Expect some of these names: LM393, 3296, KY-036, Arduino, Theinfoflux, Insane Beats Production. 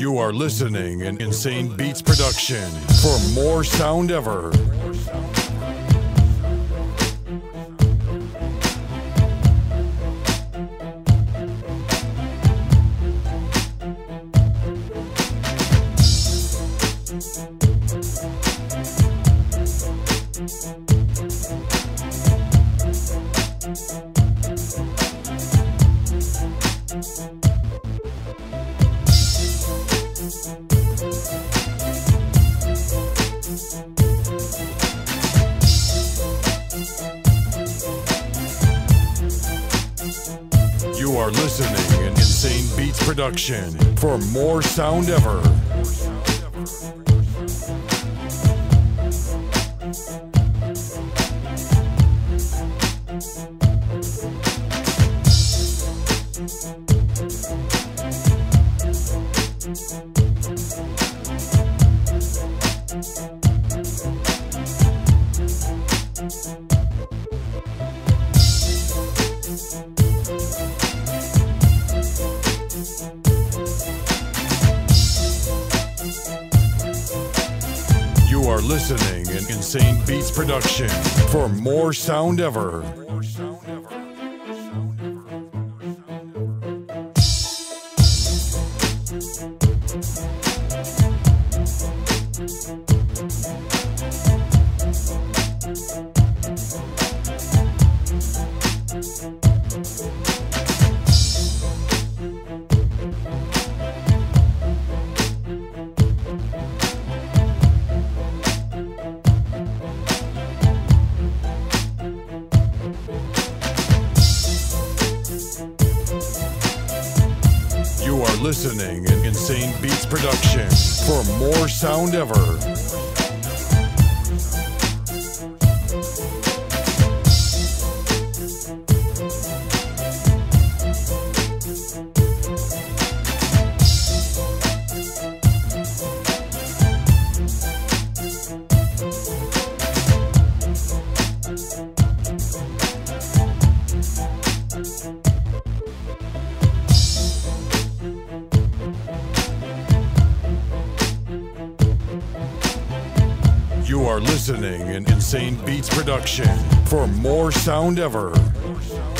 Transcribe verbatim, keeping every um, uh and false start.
You are listening in Insane Beats Production for more sound ever. You are listening in Insane Beats Production for more sound ever. You are listening in Insane Beats Production for more sound ever. You are listening in Insane Beats Production for more sound ever. You are listening in Insane Beats Production for more sound ever.